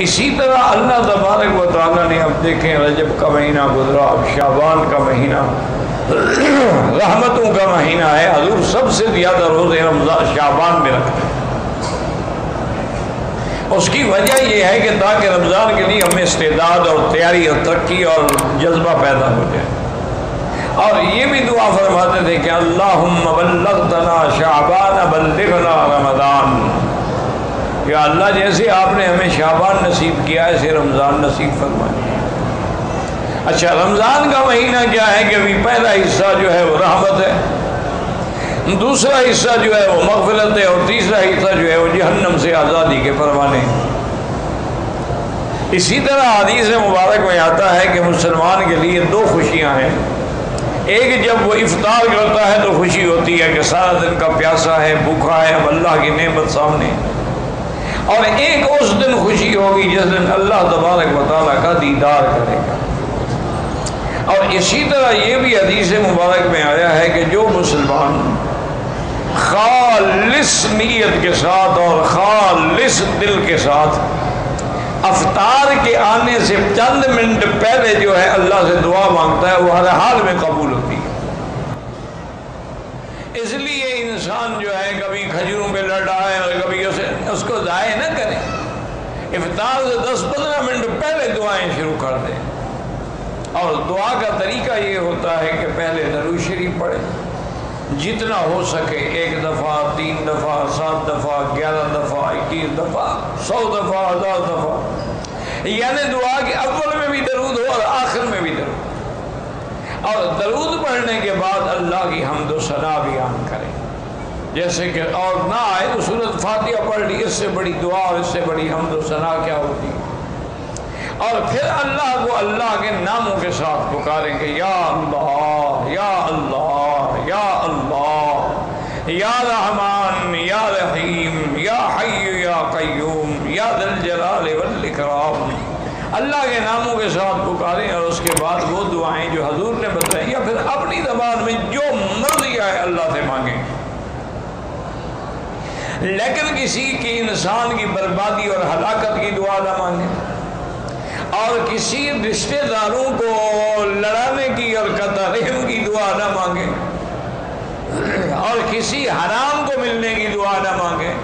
इसी तरह अल्लाह तबारक व तआला ने, अब देखें रजब का महीना गुजरा, अब शाबान का महीना रहमतों का महीना है। हजूर सबसे ज्यादा रोजे रमजान शाबान में रखते हैं। उसकी वजह यह है कि ताकि रमज़ान के लिए हमें इस्तेदाद और तैयारी और तरक्की और जज्बा पैदा हो जाए। और ये भी दुआ फरमाते थे कि अल्लाहुम्मा बल्लिगना शाबान बल्लिगना रमज़ान, या अल्लाह जैसे आपने हमें शाबान नसीब किया है ऐसे रमज़ान नसीब फरमाए। अच्छा, रमज़ान का महीना क्या है कि अभी पहला हिस्सा जो है वो रहमत है, दूसरा हिस्सा जो है वो मग़फ़िरत है, और तीसरा हिस्सा जो है वो जहन्नम से आज़ादी के परवाने। इसी तरह हदीस मुबारक में आता है कि मुसलमान के लिए दो खुशियाँ हैं। एक, जब वो इफ्तार करता है तो खुशी होती है कि सारा दिन का प्यासा है, भूखा है, अब अल्लाह की नेमत सामने। और एक उस दिन खुशी होगी जिस दिन अल्लाह तबारक व तआला का दीदार करेगा। और इसी तरह ये भी हदीस मुबारक में आया है कि जो मुसलमान खालिस नीयत के साथ और खालिस दिल के साथ अफ्तार के आने से चंद मिनट पहले जो है अल्लाह से दुआ मांगता है, वो हर हाल में कबूल होती है। इसलिए इंसान जो है कभी खजूरों पे लड़ाए और कभी उसको ज़ाये न करें, इफ्तार से 10-15 मिनट पहले दुआएं शुरू कर दें। और दुआ का तरीका ये होता है कि पहले दरूद शरीफ पढ़ें, जितना हो सके 1 दफ़ा, 3 दफ़ा, 7 दफ़ा, 11 दफ़ा, 21 दफ़ा, 100 दफ़ा, 1000 दफ़ा। यानी दुआ के अव्वल में भी दरूद हो और आखिर में भी दरूद। और दरूद पढ़ने के बाद अल्लाह की हम्द व सना बयान करें, जैसे कि और ना आए तो सूरत फातिहा पढ़ ली, इससे बड़ी दुआ और इससे बड़ी हम्द व सना क्या होती। और फिर अल्लाह को अल्लाह के नामों के साथ पुकारेंगे, या अल्लाह, या अल्लाह, या अल्लाह, या रहमान, या रहीम, या हय्यू या कय्यूम, या दिल जलाल वल इकराम। अल्लाह के नामों के साथ पुकारें। और उसके बाद वो दुआएं जो हजूर ने बताई, या फिर अपनी ज़बान में जो मर्ज़ी आए अल्लाह से मांगें, लेकिन किसी की इंसान की बर्बादी और हलाकत की दुआ ना मांगें, और किसी रिश्तेदारों को लड़ाने की और कतरहम की दुआ ना मांगें, और किसी हराम को मिलने की दुआ ना मांगें।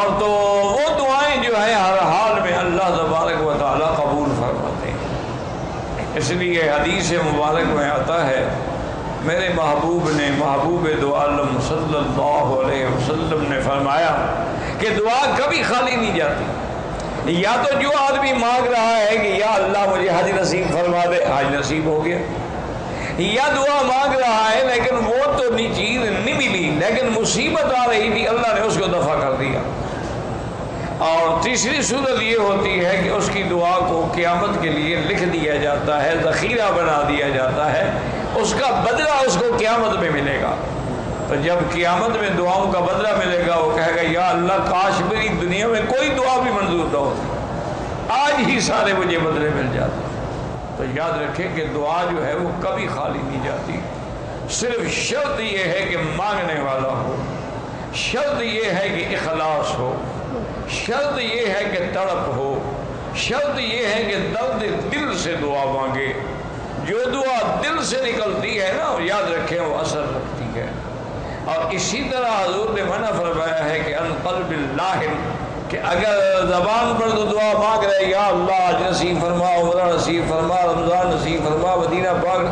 और तो वो दुआएं जो है हर हाल में अल्लाह तबारक व तआला कबूल फरमाते हैं। इसलिए हदीस मुबारक में आता है, मेरे महबूब ने, महबूब दो आलम सल्लल्लाहु अलैहि वसल्लम ने फरमाया कि दुआ कभी खाली नहीं जाती। या तो जो आदमी मांग रहा है कि या अल्लाह मुझे हज नसीब फरमा दे, हज नसीब हो गया, या दुआ मांग रहा है लेकिन वो तो चीज़ नहीं मिली, लेकिन मुसीबत आ रही थी, अल्लाह ने उसको दफ़ा कर दिया। और तीसरी सूरत ये होती है कि उसकी दुआ को क़यामत के लिए लिख दिया जाता है, ज़ख़ीरा बना दिया जाता है, उसका बदला उसको क़यामत में मिलेगा। तो जब क़यामत में दुआओं का बदला मिलेगा, वो कहेगा, या अल्लाह काश मेरी दुनिया में कोई दुआ भी मंजूर ना हो, आज ही सारे मुझे बदले मिल जाते। तो याद रखें कि दुआ जो है वो कभी खाली नहीं जाती। सिर्फ शर्त ये है कि मांगने वाला हो, शर्त ये है कि इखलास हो, शर्त ये है कि तड़प हो, शर्त ये है कि दर्द दिल से दुआ मांगे। जो दुआ दिल से निकलती है ना, याद रखें वो असर रखती है। और इसी तरह हजूर ने मना फरमाया है कि अन क़ल्बिल लाहिन, कि अगर ज़बान पर तो दुआ मांग रहे, या अल्लाह आज नसीब फरमा, उमरा नसीब फरमा, रमज़ान नसीब फरमा, मदीना पाक,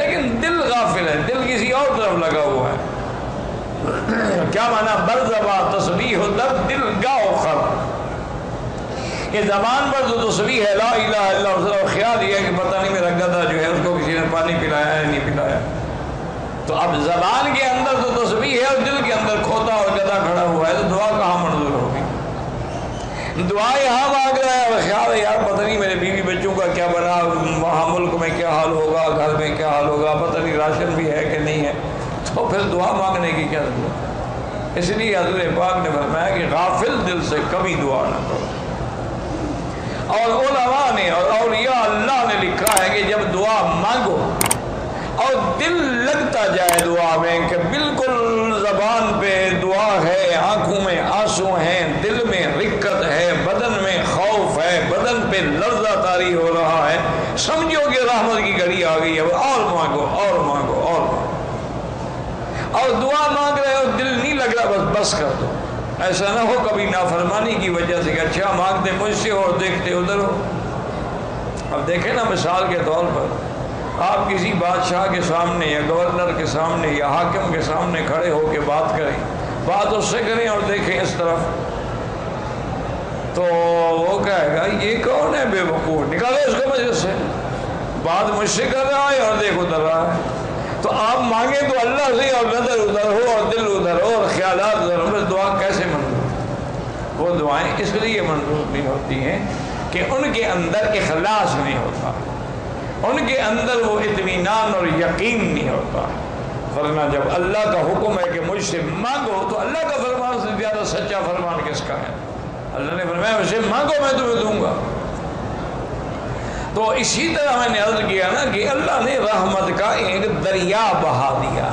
लेकिन दिल गाफिल है, दिल किसी और तरफ लगा हुआ है। क्या माना? बरज़बा तस्बीह दर दिल गाओ खर, ये ज़बान पर तो तस्बीह है ला इलाहा इल्लल्लाह, ख्याल ये है कि पता नहीं मेरा गधा जो है उसको किसी ने पानी पिलाया है नहीं पिलाया। तो अब ज़बान के अंदर तो तस्बीह है और दिल के अंदर खोता और गधा खड़ा हुआ है, तो दुआ कहाँ मंजूर होगी? दुआ यहाँ मांग रहा है और ख्याल है, यार पता नहीं मेरे बीवी बच्चों का क्या बना, वहाँ मुल्क में क्या हाल होगा, घर में क्या हाल होगा, पता नहीं राशन भी है कि नहीं है, तो फिर दुआ मांगने की क्या जरूरत। इसलिए हज़रत पाक ने फरमाया कि गाफिल दिल से कभी दुआ ना करो। और उलमा ने और औलिया अल्लाह ने लिखा है कि जब दुआ मांगो और दिल लगता जाए दुआ में, कि बिल्कुल ज़बान पे दुआ है, आँखों में आंसू हैं, दिल में रिक्कत है, बदन में बस कर दो, ऐसा ना हो कभी नाफरमानी की वजह से अच्छा मांगते मुझसे और देखते उधर हो। अब देखें ना मिसाल के तौर पर आप किसी बादशाह के सामने या गवर्नर के सामने या हाकिम के सामने खड़े होकर बात करें, बात उससे करें और देखें इस तरफ, तो वो कहेगा ये कौन है बेवकूफ़, निकालो उसको मजलिस से, बात मुझसे कर रहा है और देखो उधर रहा है। तो आप मांगे तो अल्लाह से और नज़र उधर हो और दिल उधर हो और ख्यालात उधर हो, दुआ कैसे मंजूर? वो दुआएं इसलिए मंजूर नहीं होती हैं कि उनके अंदर इखलास नहीं होता, उनके अंदर वो इत्मीनान और यकीन नहीं होता। वरना जब अल्लाह का हुक्म है कि मुझसे मांगो तो अल्लाह का फरमान से ज़्यादा सच्चा फरमान किसका है? अल्लाह ने फरमाया मुझसे मांगो मैं तुम्हें दूंगा। तो इसी तरह मैंने अर्ज किया ना कि अल्लाह ने रहमत का एक दरिया बहा दिया।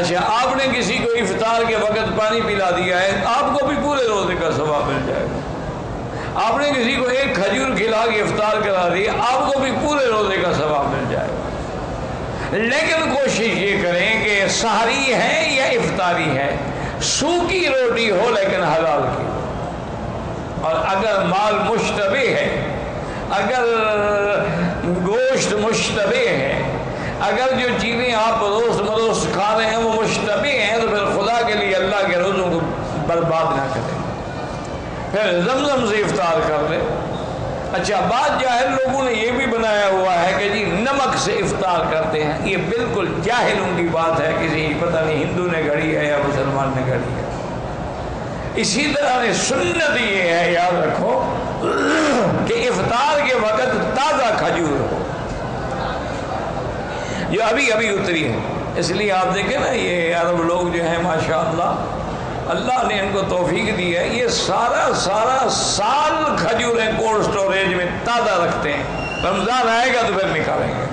अच्छा, आपने किसी को इफ्तार के वक्त पानी पिला दिया है, आपको भी पूरे रोजे का सवाब मिल जाएगा। आपने किसी को एक खजूर खिला के इफ्तार करा दी, आपको भी पूरे रोजे का सवाब मिल जाएगा। लेकिन कोशिश ये करें कि सहरी है या इफ्तारी है, सूखी रोटी हो लेकिन हलाल की। और अगर माल मुश्तबे है, अगर गोश्त मुश्तबे है, अगर जो चीज़ें आप रोज़ बरोज़ खा रहे हैं वो मुश्तबे हैं, तो फिर खुदा के लिए अल्लाह के रोज़ों को बर्बाद ना करें, फिर जमजम से इफ्तार कर ले। अच्छा, बात जाहिल लोगों ने ये भी बनाया हुआ है कि जी नमक से इफ्तार करते हैं, ये बिल्कुल जाहिलों की बात है। किसी पता नहीं हिंदू ने गढ़ी है या मुसलमान ने गढ़ी है। इसी तरह ने सुन्नत ये है, याद रखो कि इफ्तार के वक्त ताज़ा खजूर हो जो अभी अभी उतरी है। इसलिए आप देखें ना ये अरब लोग जो हैं माशाअल्लाह, अल्लाह ने इनको तौफीक दी है, ये सारा सारा साल खजूरें कोल्ड स्टोरेज में ताज़ा रखते हैं। रमज़ान आएगा तो फिर निकालेंगे।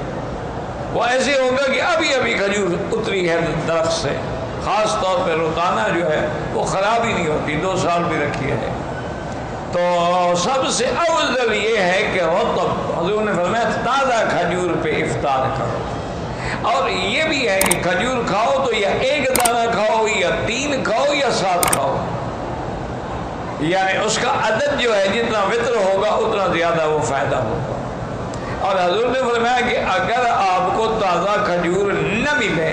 वो ऐसे होगा कि अभी अभी खजूर उतरी है दरख्त से, ख़ास तौर पर रोताना जो है वो ख़राब ही नहीं होती, 2 साल भी रखी है। तो सबसे अवजल ये है कि रतब, हुज़ूर ने फरमाया ताज़ा खजूर पे इफ्तार करो। और ये भी है कि खजूर खाओ तो या एक दाना खाओ या 3 खाओ या 7 खाओ, यानी उसका अदद जो है जितना वित्र होगा उतना ज़्यादा वो फ़ायदा होगा। और हुज़ूर ने फरमाया कि अगर आपको ताज़ा खजूर न मिले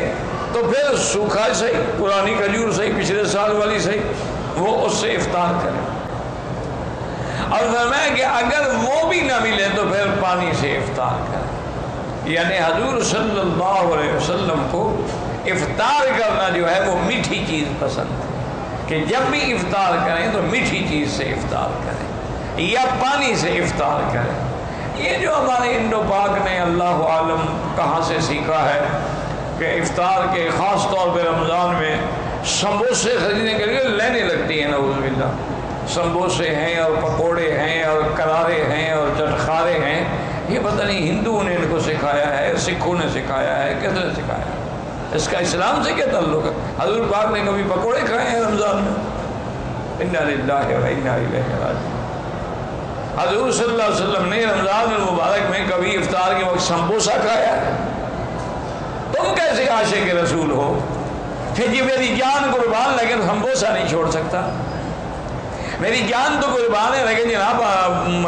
तो फिर सूखा सही, पुरानी खजूर सही, पिछले साल वाली सही, वो उससे इफ्तार करें। और फरमाया कि अगर वो भी ना मिले तो फिर पानी से इफ्तार करें। यानी हजूर सल्लल्लाहु अलैहि वसल्लम को इफ्तार करना जो है वो मीठी चीज़ पसंद है, कि जब भी इफ्तार करें तो मीठी चीज़ से इफ्तार करें या पानी से इफ्तार करें। ये जो हमारे इंडो पाक ने अल्लाह आलम कहाँ से सीखा है के इफ्तार के ख़ास तौर पर रमज़ान में समोसे खरीदने के लिए लाइनें लगती हैं। नऊज़ुबिल्ला, समोसे हैं और पकोड़े हैं और करारे हैं और चटखारे हैं। ये पता नहीं हिंदुओं ने इनको सिखाया है, सिखों ने सिखाया है, किसने सिखाया? इसका इस्लाम से क्या ताल्लुक है? हज़रत पाक ने कभी पकोड़े खाए हैं रमज़ान में? इन्ना लिल्लाहि व इन्ना इलैहि राजिऊन। हज़रत सल्लल्लाहु अलैहि वसल्लम ने रमज़ान मुबारक में कभी इफ्तार के वक्त समोसा खाया है? तुम कैसे आशिक रसूल हो कि जी मेरी जान कुर्बान लेकिन समोसा नहीं छोड़ सकता, मेरी जान तो कुर्बान है लेकिन जनाब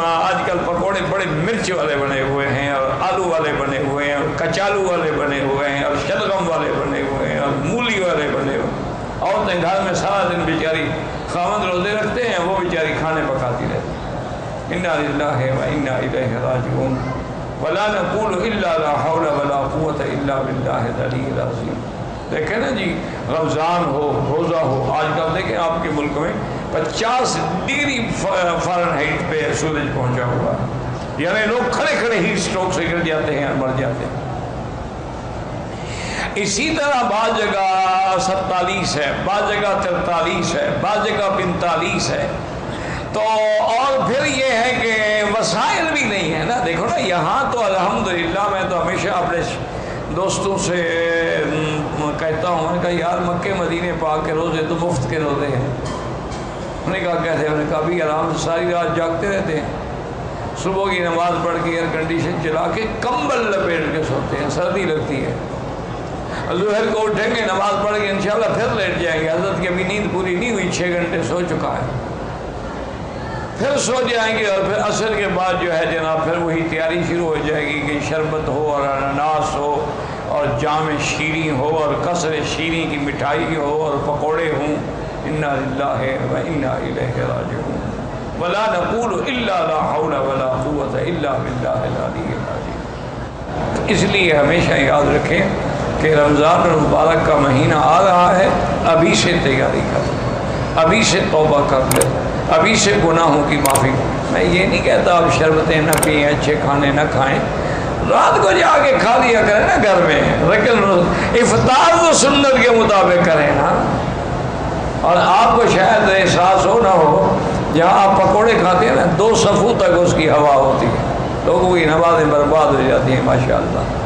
आजकल पकौड़े बड़े मिर्च वाले बने हुए हैं और आलू वाले बने हुए हैं और कचालू वाले बने हुए हैं और शलगम वाले बने हुए हैं और मूली वाले बने हुए हैं। औरतें घर में सारा दिन बेचारी, खावंद रोजे रखते हैं, वो बेचारी खाने पकाती रहती है। इन्ना लिल्लाहि व इन्ना इलैहि राजिऊन। वला नक़ूलु इल्ला ला हौला वला क़ुव्वता इल्ला बिल्लाहिल अलिय्यिल अज़ीम। देखें ना जी, रमज़ान हो, रोज़ा हो, आजकल देखें आपके मुल्क में 50 डिग्री फ़ारेनहाइट पे सूरज पहुंचा हुआ है, यानी लोग खड़े खड़े ही स्ट्रोक से गिर जाते हैं और मर जाते हैं। इसी तरह बाद जगह 47 है, बाद जगह 43 है, बाद जगह 45 है। तो और फिर ये है कि वसाइल भी नहीं है ना। देखो ना, यहाँ तो अल्हम्दुलिल्लाह मैं तो हमेशा अपने दोस्तों से कहता हूँ, मैंने कहा यार मक्के मदीने पाक के रोज़े तो मुफ्त के रोज़े हैं। उन्होंने कहा कैसे? उन्होंने कहा भी आराम से सारी रात जागते रहते हैं, सुबह की नमाज़ पढ़ के एयर कंडीशन चला के कंबल लपेट के सोते हैं, सर्दी लगती है। ज़ुहर को उठेंगे, नमाज पढ़ के इंशाल्लाह फिर लेट जाएंगे। हजरत की अभी नींद पूरी नहीं हुई, 6 घंटे सो चुका है, फिर सो जाएंगे। और फिर असर के बाद जो है जनाब फिर वही तैयारी शुरू हो जाएगी कि शरबत हो और अनानास हो और जाम शीरी हो और कसर शीरी की मिठाई हो और पकौड़े हों। इन्ना लिल्लाहि व इन्ना इलैहि राजिऊन। वला नक़ूलु इल्ला ला हौला वला क़ुव्वता इल्ला बिल्लाहिल अलीयिल अज़ीम। इसलिए हमेशा याद रखें कि रमज़ान मुबारक का महीना आ रहा है, अभी से तैयारी कर लें, अभी से तौबा कर लें, अभी से गुनाहों की माफ़ी। मैं ये नहीं कहता आप शरबतें ना पिएं, अच्छे खाने ना खाएं, रात को जाके खा लिया करें ना घर में, लेकिन इफ्तार तो सुन्नत के मुताबिक करें ना। और आपको शायद एहसास हो ना हो, जहाँ आप पकोड़े खाते हैं ना 2 सफ़ों तक उसकी हवा होती है, लोगों की नमाज़ें बर्बाद हो जाती हैं माशाअल्लाह।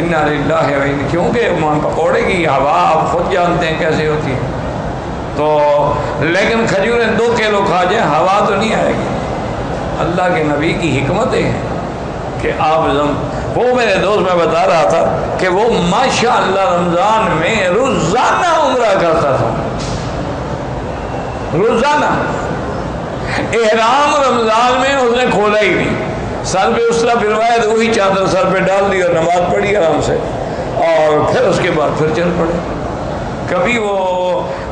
इन्ना लिल्लाहि व इन्ना, क्योंकि पकोड़े की हवा आप खुद जानते हैं कैसे होती है। तो लेकिन खजूरें 2 किलो खा जाए, हवा तो नहीं आएगी। अल्लाह के नबी की हिकमतें हैं कि आप वो मेरे दोस्त में बता रहा था कि वो माशाअल्लाह रमज़ान में रोज़ाना उम्रा करता था, रोज़ाना। एहराम रमज़ान में उसने खोला ही नहीं, सर पे उसला फिरवाया तो वही चादर सर पे डाल दी और नमाज पढ़ी आराम से, और फिर उसके बाद फिर चल पड़े। कभी वो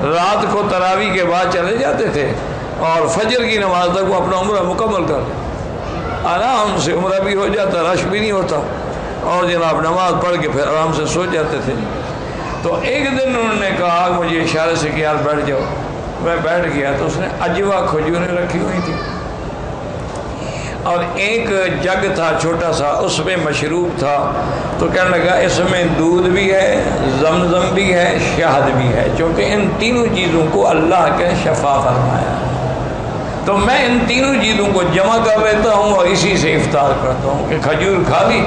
रात को तरावी के बाद चले जाते थे और फजर की नमाज तक वो अपना उम्रा मुकम्मल कर, आराम से उम्रा भी हो जाता, रश भी नहीं होता, और जनाब नमाज पढ़ के फिर आराम से सो जाते थे। तो एक दिन उन्होंने कहा मुझे इशारे से कि यार बैठ जाओ, मैं बैठ गया। तो उसने अजवा खजूरें रखी हुई थी और एक जग था छोटा सा, उसमें मशरूब था। तो कहने लगा इसमें दूध भी है, जमजम भी है, शहद भी है, क्योंकि इन तीनों चीज़ों को अल्लाह के शफा फरमाया, तो मैं इन तीनों चीज़ों को जमा कर लेता हूँ और इसी से इफ्तार करता हूँ कि खजूर खा ली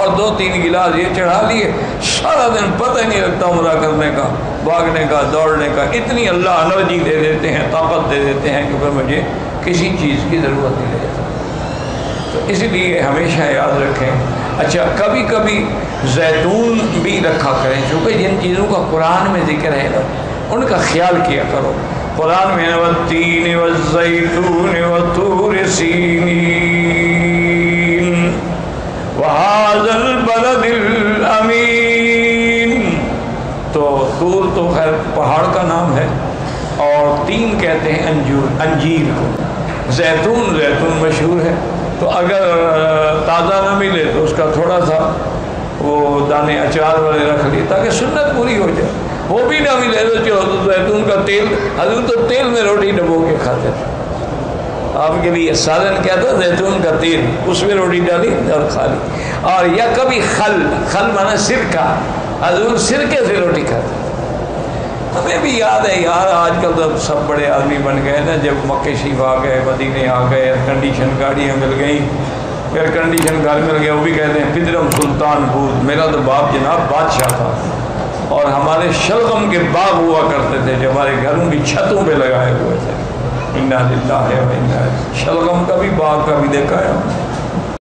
और 2-3 गिलास ये चढ़ा लिए, सारा दिन पता ही नहीं लगता उम्रा करने का, भागने का, दौड़ने का। इतनी अल्लाह एनर्जी दे देते हैं, ताकत दे देते हैं कि फिर मुझे किसी चीज़ की ज़रूरत नहीं रहती। तो इसलिए हमेशा याद रखें। अच्छा, कभी कभी जैतून भी रखा करें, क्योंकि जिन चीज़ों का कुरान में जिक्र है ना उनका ख्याल किया करो। कुरान में है वत्तीन वज़ैतून वतूर सीनीन वहाज़ल बलदिल अमीन। तो तूर तो खैर पहाड़ का नाम है, और तीन कहते हैं अंजूर, अंजीर को। जैतून, जैतून मशहूर है, तो अगर ताज़ा ना मिले तो उसका थोड़ा सा वो दाने अचार वाले रख लिए ताकि सुन्नत पूरी हो जाए। वो भी ना मिले तो चलो जैतून का तेल, हजूर तो तेल में रोटी डबो के खाते थे, आपके लिए साधन क्या था, जैतून का तेल, उसमें रोटी डाली और खा ली। और या कभी खल, खल माना सिरका, हजूर सिरके से रोटी खाते थे। हमें भी याद है यार, आजकल तो सब बड़े आदमी बन गए ना, जब मक्के शरीफ आ गए, मदीने आ गए, एयर कंडीशन गाड़ियाँ मिल गई, एयर कंडीशन घर मिल गया, वो भी कहते हैं पितरम सुल्तान भूत, मेरा तो बाप जनाब बादशाह था और हमारे शलगम के बाग हुआ करते थे जो हमारे घरों की छतों पे लगाए हुए थे। इन्ना लिल्लाहि व इन्ना इलैहि। शलगम का भी बाग का भी देखा है।